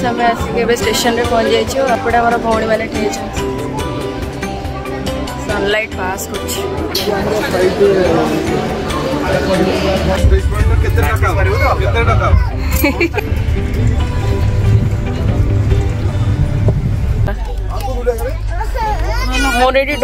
समय आसिक स्टेशन में पहुंच जाइए आपड़े आम भौणी मैंने सनलाइट पास कर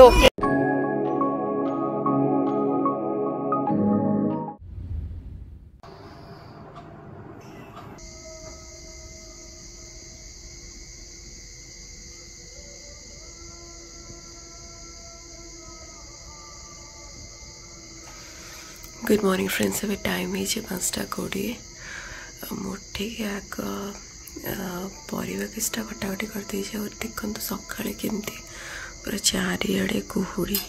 गुड मॉर्निंग फ्रेंड्स अभी टाइम हो 5टा 20 मुठी आग पर कटाकटी करदे और देखु सकाले केमती पूरा चारिड़े कुहुड़ी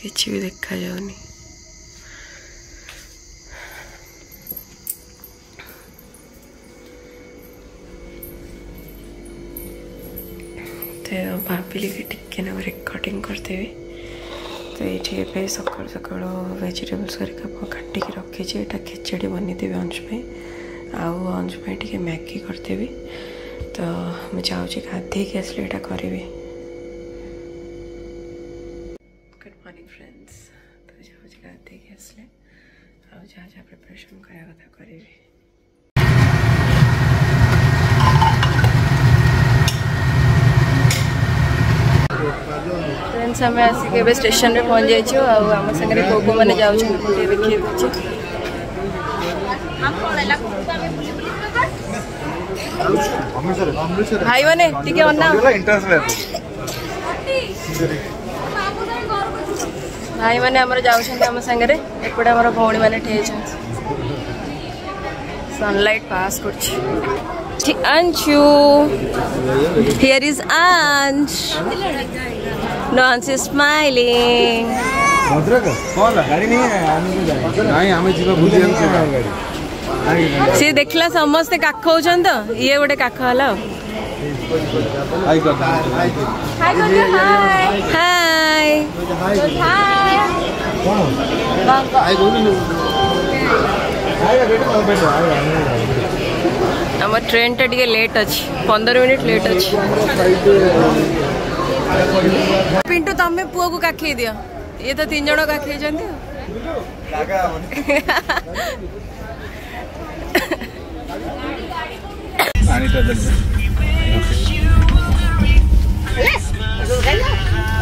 किसी भी देखा जाऊनी तो भाविली कि टिके रेकर्डिंग करदेवि तो ये सका सका वेजिटेबल्स काटिक रखी यहाँ खिचड़ी बनईदेवी अंशपाई आंशपाई टे मैगी करदेवि तो मुझे जाऊँगी गाधे की आस करी। गुड मॉर्निंग फ्रेंड्स तो जाऊँगी गाधे की आसले आ प्रिपरेशन करवा करी फ्रेंड्स आम आसिक स्टेशन में पहुंच जाइए आम सागर को मैंने जाऊँ देखिए भाई मैंने भाई मैंने जाऊँ सागर एपटे आम भौणी मैंने सनलाइट पास कर Anshu, here is Ansh. No, Ansh is smiling. See, देखला समस्ते काका होचन तो ये गोटे काका हला हाय काका हाय हाय हाय आम ट्रेन टा टे लेट अच्छे 15 मिनट लेट अच्छे पिंटू तमें पुआ को काखे दियो ये तो 3 जन काखे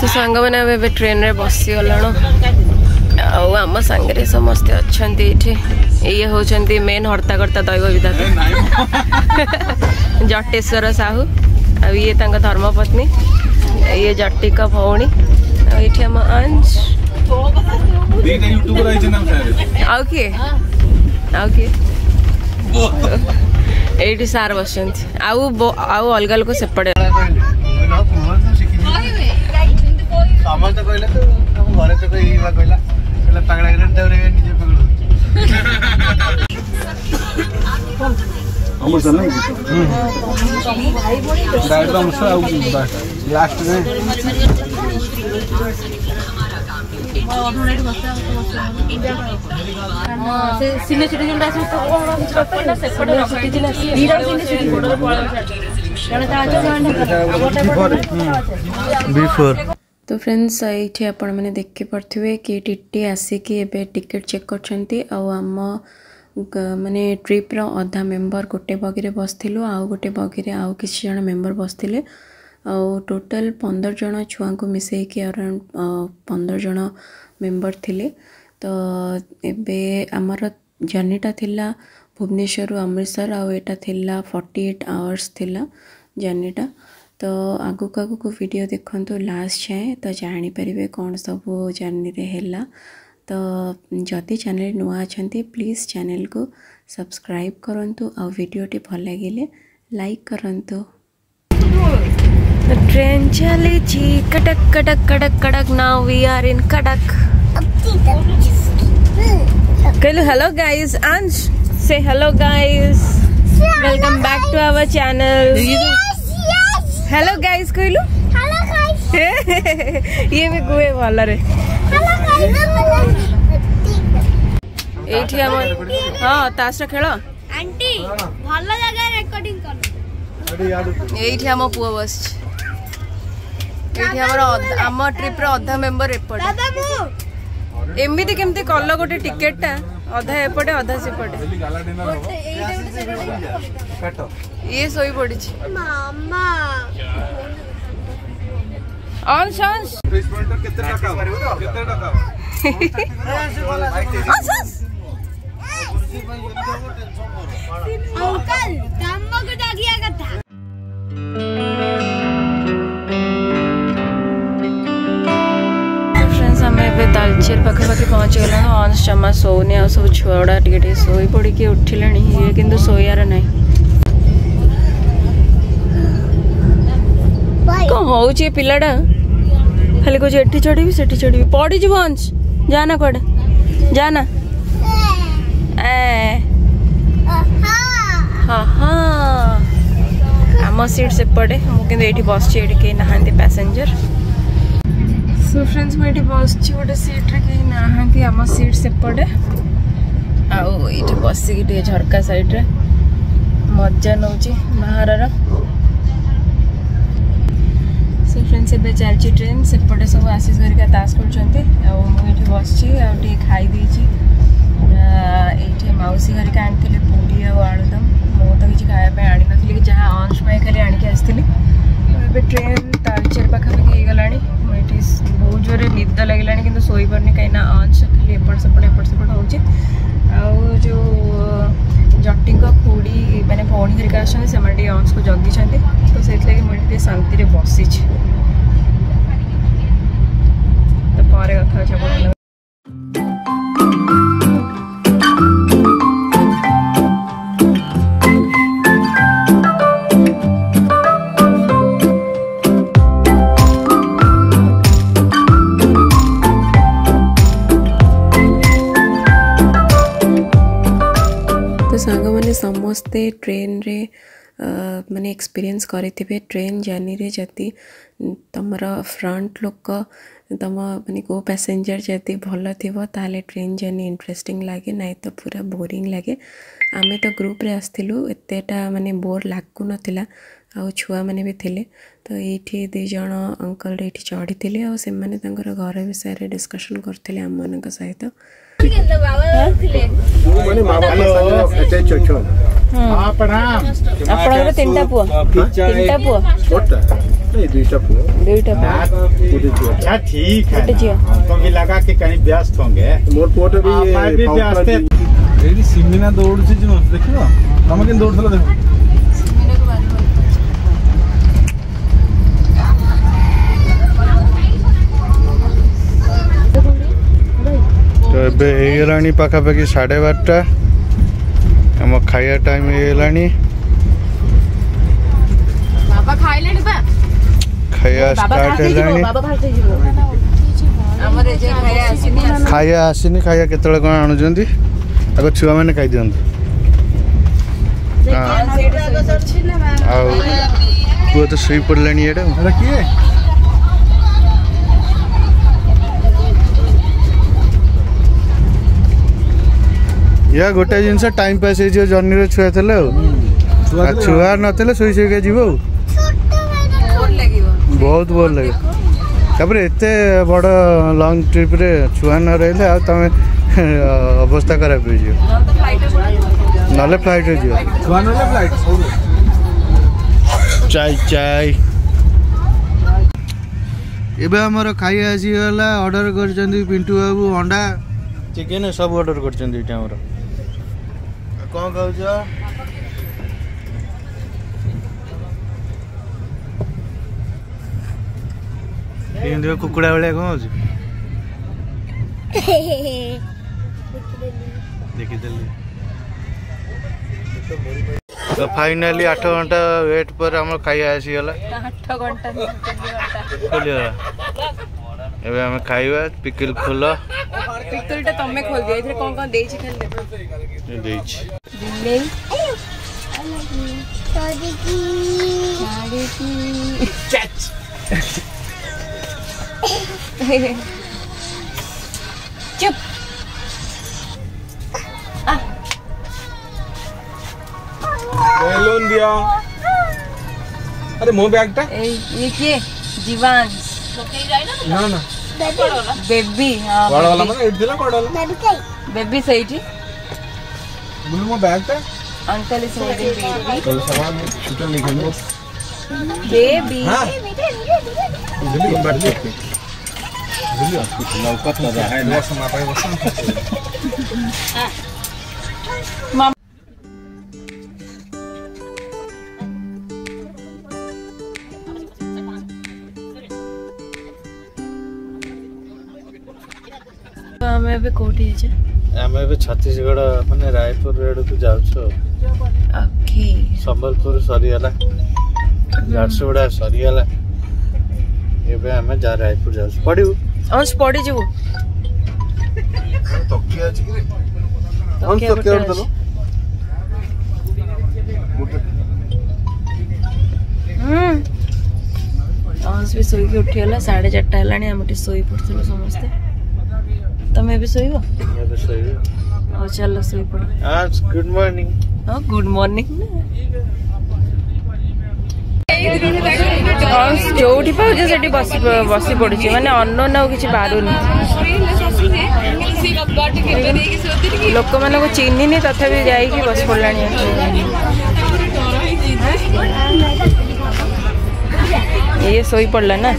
तो सांग मैंने ट्रेन रे बस आम सागर समस्ते अच्छा ये होती मेन हर्ताकर्ता दैव विधाता जटेश्वर साहू आ ये धर्मपत्नी ये जटिक भौणी ये आम अंश आठ सार बस अलग लोक सेपटे बिफोर तो फ्रेंड्स ये आपने देखिपे कि टीटी आसिक टिकेट चेक करम माने ट्रिप्र अधा मेम्बर गोटे बगी बसलु आउ गोटे बगी आउ किसी जन मेम्बर बसते टोटल 15 जन छुआ को मिसेक अराउंड 15 जन मेम्बर थिले। तो एबे आमर जर्नीटा थिला भुवनेश्वर रु अमृतसर आउ एटा थिला 48 आवर्स थिला जर्नीटा। तो आगु का को वीडियो देखंतु लास्ट जाए तो जानि परिबे कौन सब जर्नी रे हैला। तो जदि चैनल नुआ अछंती प्लीज चैनल को सब्सक्राइब करंतु आ वीडियो टी भल लागिले लाइक करंतु। ट्रेन चले जी Cuttack Cuttack Cuttack Cuttack now we are in Cuttack. Hello guys अंश से hello guys welcome back to our channel. Hello guys कहलु हेलो गाइस ये भी गुए वाला रे हेलो गाइस एठी हम हां ताश खेलो आंटी भलो जगह रिकॉर्डिंग कर एठी आम पुआ बस आम ट्रिप अधा मेम्बर एपटे एमती केमती कल गोटे टिकेट टा अधा एपटे अधा सेपटे ये सोई पड़ी अंकल तालचेर पाखापाखि पहुँच गलानु। अंश जमा सोने आ सब छुआड़ा टे शोई पड़ी के उठिले ये किंतु सोयार ना कौन हो पाटा खाली कह चढ़ी से चढ़ी पड़ी जीव अंश जाना कड़े जाना हाँ हाँ आम सीट सेपटे मुझे ये बस ये नहाँ पैसेंजर सो फ्रेंड्स मुझे बस गोटे सीट्रे कहीं ना कि आम सीट सेपटे आठ बसिक झरका सैड्रे मजा नौ बाहर सो फ्रेंड्स ए चलती ट्रेन सेपटे सब आशीष करिका तास कर बस खाई ये मौसी करिका आनी पूरी आलुदम मुझे किसी खाया आनी नी जहाँ अंश खाली आनिक ट्रेन तालचेर पाखापाखि हो बहुत जोर निद लगे कि शोई पार नहीं कहीं अंश खाली एपट सेपट हो जो जटी खोड़ी मैंने भौणी हरिका आसमें अंश को जगी तो से मुझे शांति बसी तो पर कथा समस्ते ट्रेन रे माने एक्सपीरियंस करें ट्रेन जर्नी रे जति तुम फ्रंट लोक तुम माने को पैसेंजर जति भल थी ताले ट्रेन जर्नी इंटरेस्टिंग लगे नहीं तो पूरा बोरिंग लगे। आमे तो ग्रुप रे आसलु एतटा माने बोर लागू नाला आ छुआ मैंने भी थिले तो ये दुईज अंकल ये चढ़ी थे और से घर विषय में डिस्कसन करते आम मान सहित दौड़ एबे पाखापाखि 12:30 आम खाया टाइम बाबा खाया स्टार्ट खाया आसनी खाया के आग छुआ मैंने खाई दिखा तो शु पड़ी ये या गोटे जिनस टाइम पास हो जर्नी रे छुआ थे छुआ नई शुई जी बहुत बोर लगे तापर एत बड़ लंग ट्रिप रे छुआ न रही तमें अवस्था खराब हो ना फ्लाइट रे चाय चाय एमर खाई आसीगला अर्डर कर पिंटू बाबू अंडा चिकेन सब अर्डर कर कौन कहू कुकुड़ा भाया कौन तो फाइनाली 8 घंटा वेट पर आम खाया आसीगला एबे खाइबा पिकल खोल पिकल टा तमे खोल दिया इधर कोन कोन देछि खाली देछि ले साड़ी की कैच चुप आ बेलून दिया अरे मो बैग टा ये के जीवान लोकई जाय ना ना ना बेबी हां बड़ वाला माने इट दिला बड़ वाला बेबी कई बेबी सईठी बोल मो बैग टा अंकल इज होल्डिंग बेबी चल सामान छुटा लेके लो बेबी बेटा जल्दी कम बैठ ले जल्दी आओ कत लगा है ना समा पाए वो हां आमे बे कोठी जे आमे बे छत्तीसगढ़ माने रायपुर रेड को जाउछो ओके संबलपुर सरीयाला झारसुगुड़ा सरीयाला एबे आमे जा रायपुर जाउछ पडिउ अनस पडि जिवो तोके आज कि अनस तोके ओर दलो अनस बे सोई के उठियाला 4:30 हलानी हमटे सोई पडथलो समस्त तमे भी सोइबो मैं भी सोइबो और चलो सोइ पड़ो आज गुड मॉर्निंग और जोडी पर जे सेठी बसी पड़ी छी माने अन्न न किछि बारुनी लोक माने को चिन्नी ने तथा भी जाई कि बस पड़लानी ये सोइ पड़ला ना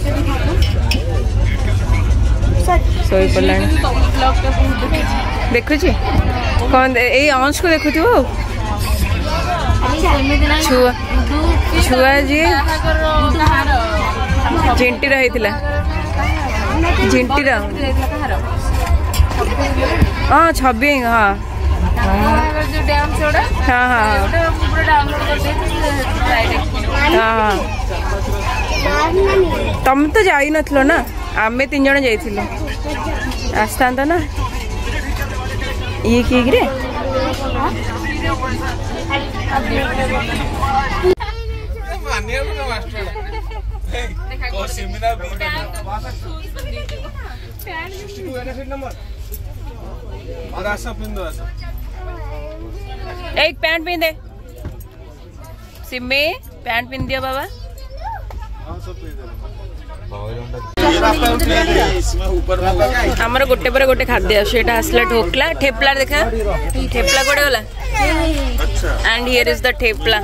सोई पल्ला देखु छी कोन ए अंश को देखु थियो छुआ छुआ जी जिंटी रहितला जिंटी रा हां 26 हां जो डैम छोड़ा हां हां पूरा डाउनलोड कर दे हां तुम तो जाई नथलो ना आमे तीन जण जाइथिलो आस्तांदा ना ये की गिरे मानिया न मास्टर को सेमिनार भी पैन 62 नंबर और आशा पिंदो आशा एक पैंट पिन दे सिमे पैंट पिन दियो बाबा हां सब पिन दे हमरा गोटे पर गोटे खाद्य सेटा आसला ढोकला ठेपला देखा ठेपला कोडे होला अच्छा and here is the thepla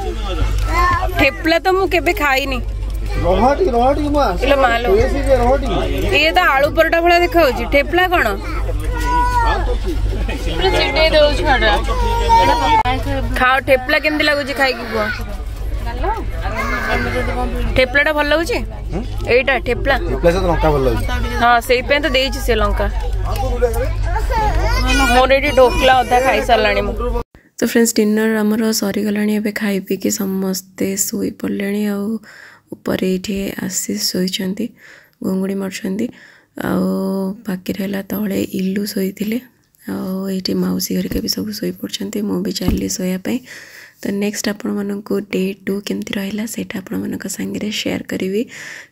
thepla तो मु केबे खाइनी रोटी रोटी मा इलो मालो ये तो आलू परोटा भला देखाउ छी ठेपला कोन हां तो पूरा चिटे देउ छडा खाओ ठेपला केमदी लागो छी खाइ की को ठेपलाटा भल लागुची एटा ठेपला ठेपला से लंका भल लागुची हां सेही पे तो देई छी से लंका ऑलरेडी ढोकला आधा खाई सलाणी मु तो फ्रेंड्स डिनर हमरो सॉरी गलाणी अबे खाई पी के समस्ते सोई पडलेणी आ ऊपर एठे आसी सोई चंती गोंगुडी मरछंती आ बाकी रहला तळे इल्लू सोई थिले आ एठे मौसी घर के भी सब सोई पडछंती मु भी चालली सोया पई तो नेक्स्ट आपण मन को डे 2 केमती रहिला सेटा आपण मन का संगे शेयर करिवि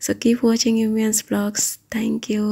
so keep watching women's vlogs thank you.